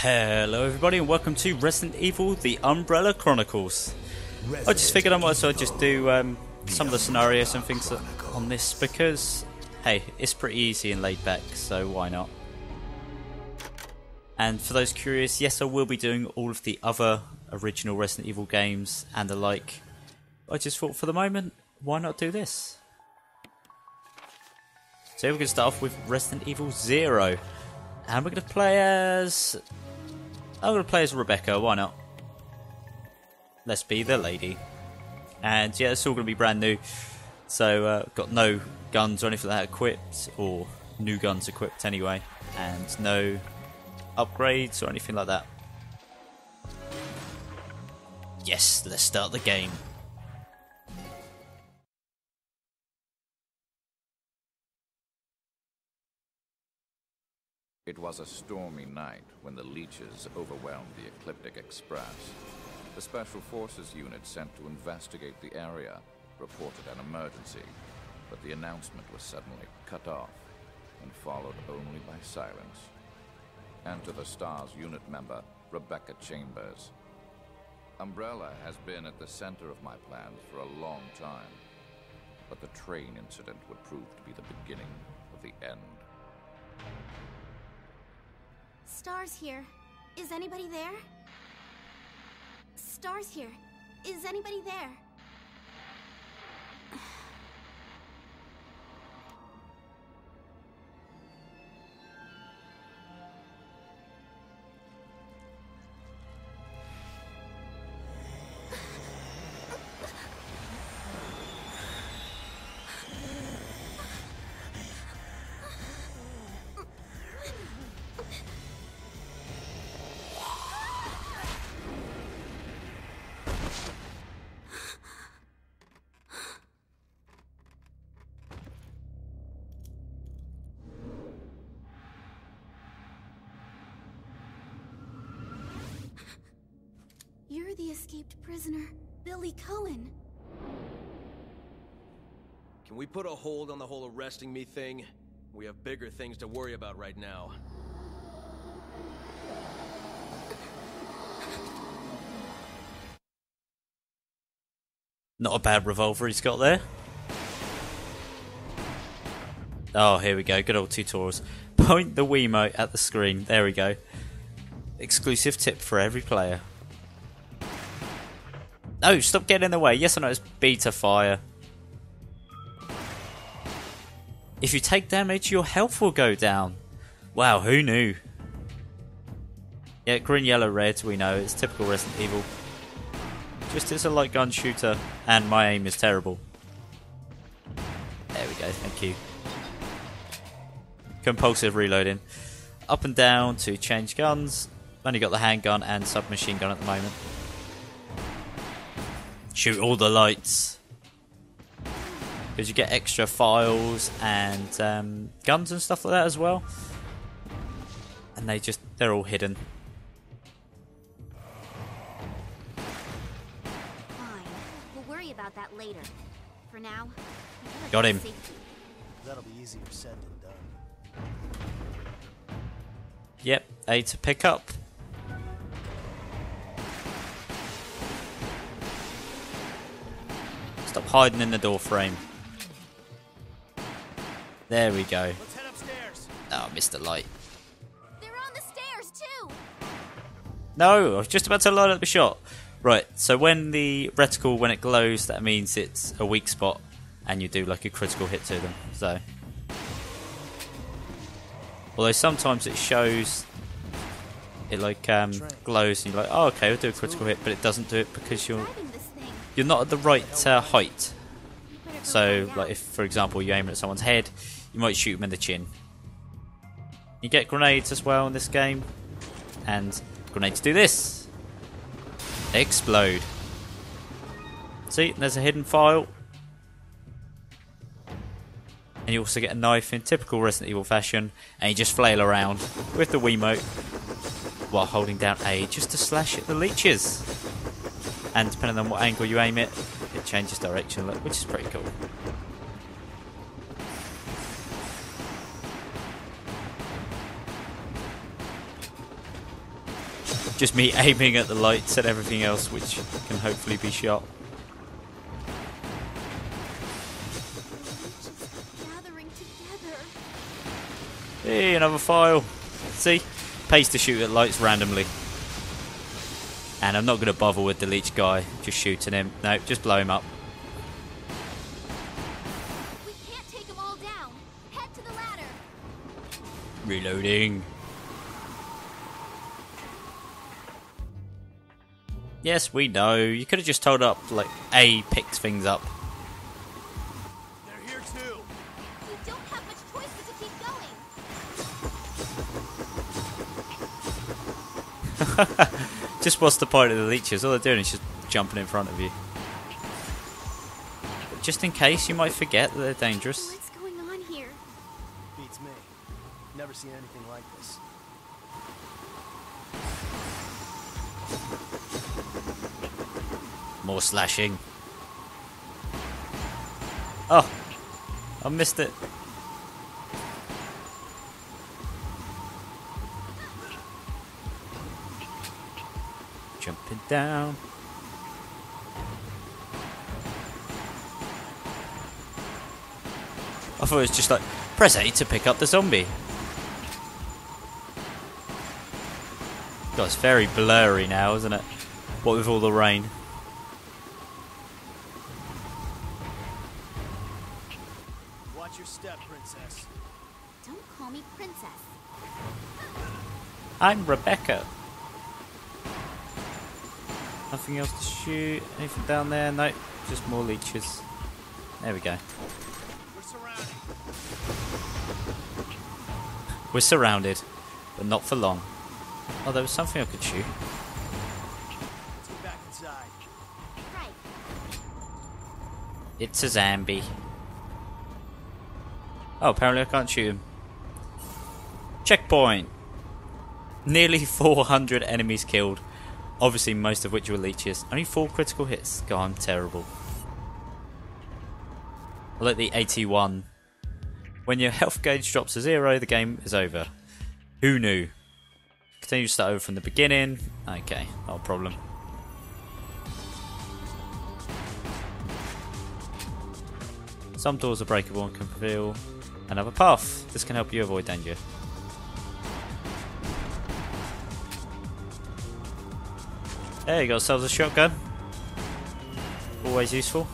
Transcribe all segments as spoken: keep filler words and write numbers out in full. Hello everybody and welcome to Resident Evil The Umbrella Chronicles. Resident I just figured I might as well just do um, some of the scenarios and things that, on this because, hey, it's pretty easy and laid back, so why not? And for those curious, yes, I will be doing all of the other original Resident Evil games and the like. I just thought for the moment, why not do this? So we're going to start off with Resident Evil zero. And we're going to play as... I'm going to play as Rebecca, why not? Let's be the lady. And yeah, it's all going to be brand new. So, uh, got no guns or anything like that equipped, or new guns equipped anyway. And no upgrades or anything like that. Yes, let's start the game. It was a stormy night when the leeches overwhelmed the Ecliptic Express. The Special Forces unit sent to investigate the area reported an emergency, but the announcement was suddenly cut off and followed only by silence. And to the STARS unit member, Rebecca Chambers. Umbrella has been at the center of my plans for a long time, but the train incident would prove to be the beginning of the end. STARS here. Is anybody there? STARS here. Is anybody there? You're the escaped prisoner, Billy Cohen. Can we put a hold on the whole arresting me thing? We have bigger things to worry about right now. Not a bad revolver he's got there. Oh, here we go. Good old tutorials. Point the Wiimote at the screen. There we go. Exclusive tip for every player. No, stop getting in the way. Yes or no, it's B to fire. If you take damage, your health will go down. Wow, who knew? Yeah, green, yellow, red, we know. It's typical Resident Evil. Just as a light gun shooter, and my aim is terrible. There we go, thank you. Compulsive reloading. Up and down to change guns. Only got the handgun and submachine gun at the moment. Shoot all the lights because you get extra files and um, guns and stuff like that as well, and they just they're all hidden. Fine, we'll worry about that later. For now, got him. That'll be easier said than done. Yep, A to pick up. Stop hiding in the door frame. There we go. Let's head upstairs. Oh, I missed the light. They're on the stairs too. No, I was just about to light up the shot. Right, so when the reticle, when it glows, that means it's a weak spot and you do like a critical hit to them. So, although sometimes it shows, it like um, glows and you're like, oh okay, we'll do a critical hit, but it doesn't do it because you're You're not at the right uh, height. So, like if, for example, you aim at someone's head, you might shoot them in the chin. You get grenades as well in this game, and grenades do this. They explode. See, there's a hidden file. And you also get a knife in typical Resident Evil fashion, and you just flail around with the Wiimote while holding down A just to slash at the leeches. And depending on what angle you aim it, it changes direction, which is pretty cool. just me aiming at the lights and everything else, which can hopefully be shot. Hey, another file. See? Pays to shoot at lights randomly. And I'm not going to bother with the leech guy, just shooting him. No, just blow him up. We can't take them all down. Head to the ladder. Reloading. Yes, we know. You could have just told up, like, A picks things up. They're here too. You don't have much choice but to keep going. Just what's the point of the leeches? All they're doing is just jumping in front of you. But just in case, you might forget that they're dangerous. What's going on here? Beats me. Never seen anything like this. More slashing. Oh, I missed it. Jumping down. I thought it was just like press A to pick up the zombie. God, it's very blurry now, isn't it? What with all the rain. Watch your step, princess. Don't call me princess. I'm Rebecca. Nothing else to shoot. Anything down there? No, just more leeches. There we go. We're surrounded. We're surrounded, but not for long. Oh, there was something I could shoot. Let's get back inside. Right. It's a zombie. Oh, apparently I can't shoot him. Checkpoint. Nearly four hundred enemies killed. Obviously, most of which were leeches. Only four critical hits. God, I'm terrible. I like the eighty-one. When your health gauge drops to zero, the game is over. Who knew? Continue to start over from the beginning. Okay, not a problem. Some doors are breakable and can reveal another path. This can help you avoid danger. There, you got ourselves a shotgun. Always useful.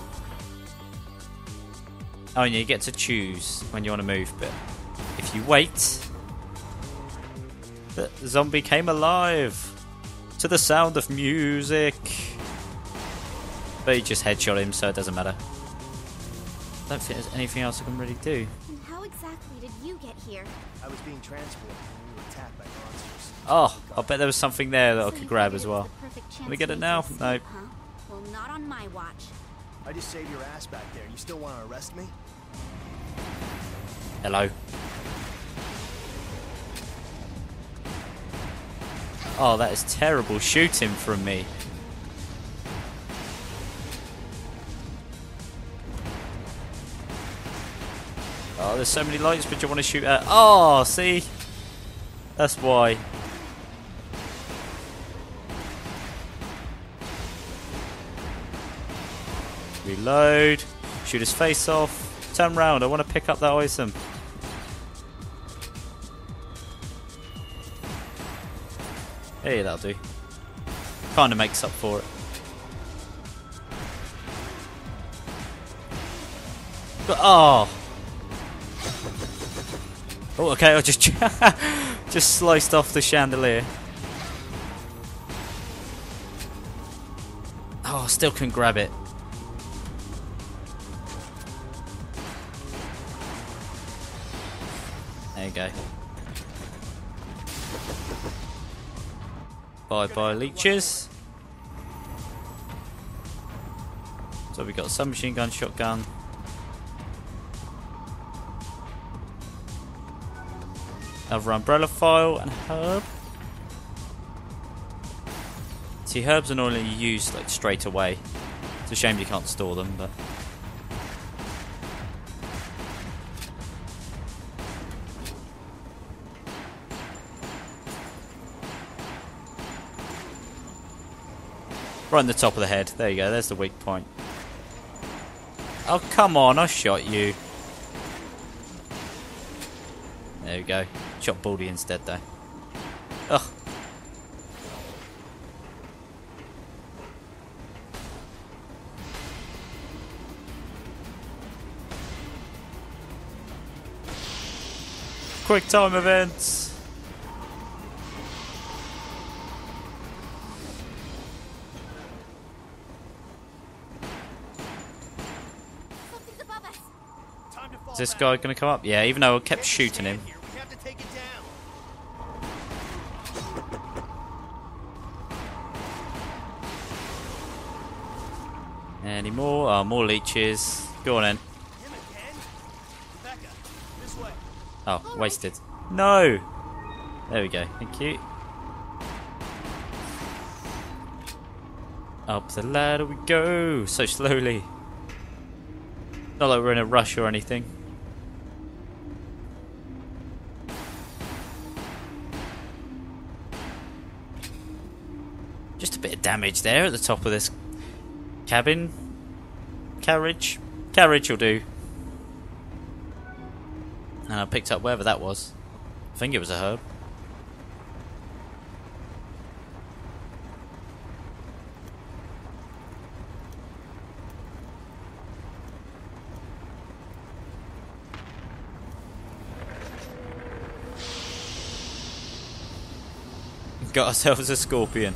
Oh, and you get to choose when you want to move, but if you wait... The zombie came alive! To the sound of music! But he just headshot him, so it doesn't matter. I don't think there's anything else I can really do. And how exactly did you get here? I was being transported when we were attacked by monsters. Oh, I bet there was something there that I could grab as well. Can we get it now? No. Well, not on my watch. I just saved your ass back there. You still want to arrest me? Hello. Oh, that is terrible shooting from me. Oh, there's so many lights, but you want to shoot at. Oh, see? That's why. Reload. Shoot his face off. Turn round. I want to pick up that item. Hey, that'll do. Kind of makes up for it. But, oh! Oh, okay, I just just sliced off the chandelier. Oh, I still couldn't grab it. There you go. Bye bye, leeches. So we got submachine gun, shotgun. Another umbrella file and herb. See, herbs are normally used like straight away. It's a shame you can't store them, but Right on the top of the head. There you go. There's the weak point. Oh, come on. I shot you. There you go. Shot Baldy instead, though. Ugh. Quick time events. Something's above us. Time to fall. Is this guy gonna come up? Yeah, even though I kept shooting him. We have to take it down. Any more? Oh, more leeches. Go on in. Oh, wasted. No! There we go. Thank you. Up the ladder we go! So slowly. Not like we're in a rush or anything. Just a bit of damage there at the top of this cabin. Carriage. Carriage will do. And I picked up wherever that was. I think it was a herb. Got ourselves a scorpion.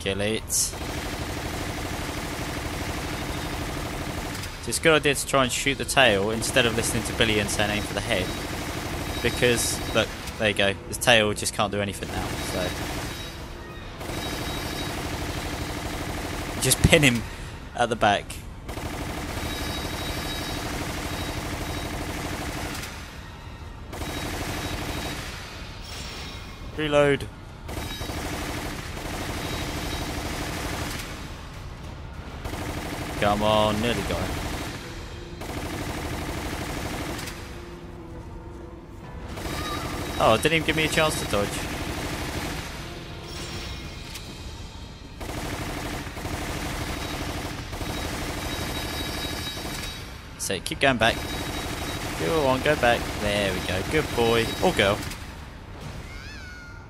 Kill it. So it's a good idea to try and shoot the tail instead of listening to Billy and saying aim for the head. Because, look, there you go. This tail just can't do anything now. So just pin him at the back. Reload. Come on, nearly got him. Oh, it didn't even give me a chance to dodge. So keep going back. Go on, go back. There we go. Good boy. Or girl.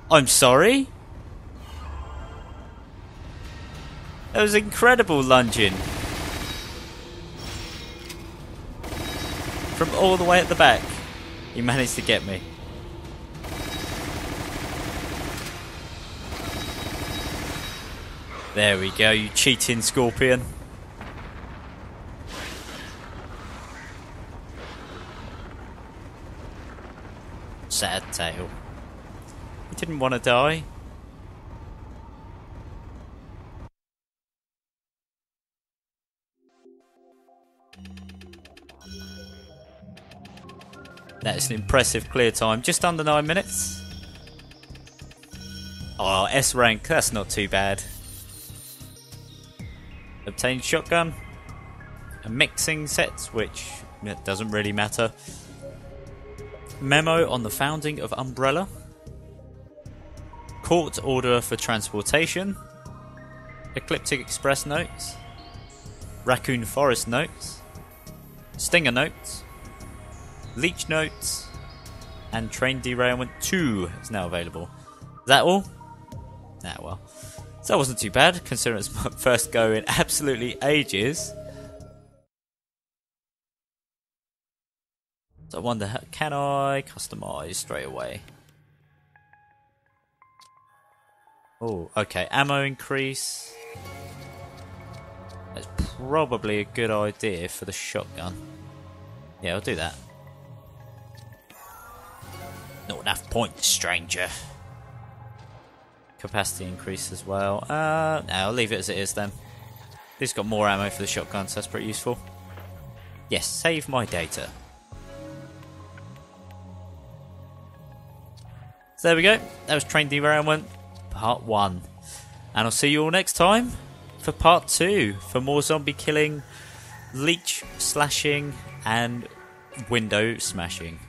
I'm sorry? That was incredible lunging. From all the way at the back, he managed to get me. There we go, you cheating scorpion. Sad tail. He didn't want to die. That's an impressive clear time, just under nine minutes. Oh, S rank, that's not too bad. Obtained shotgun. A mixing set, which doesn't really matter. Memo on the founding of Umbrella. Court order for transportation. Ecliptic Express notes. Raccoon Forest notes. Stinger notes. Leech notes and Train Derailment two is now available. Is that all? Nah, well. So that wasn't too bad, considering it's my first go in absolutely ages. So I wonder, can I customise straight away? Oh, okay. Ammo increase. That's probably a good idea for the shotgun. Yeah, I'll do that. Not enough points, stranger. Capacity increase as well. Uh, no, I'll leave it as it is then. This got more ammo for the shotgun, so that's pretty useful. Yes, save my data. So there we go. That was Train Derailment Part one. And I'll see you all next time for part two, for more zombie killing, leech slashing and window smashing.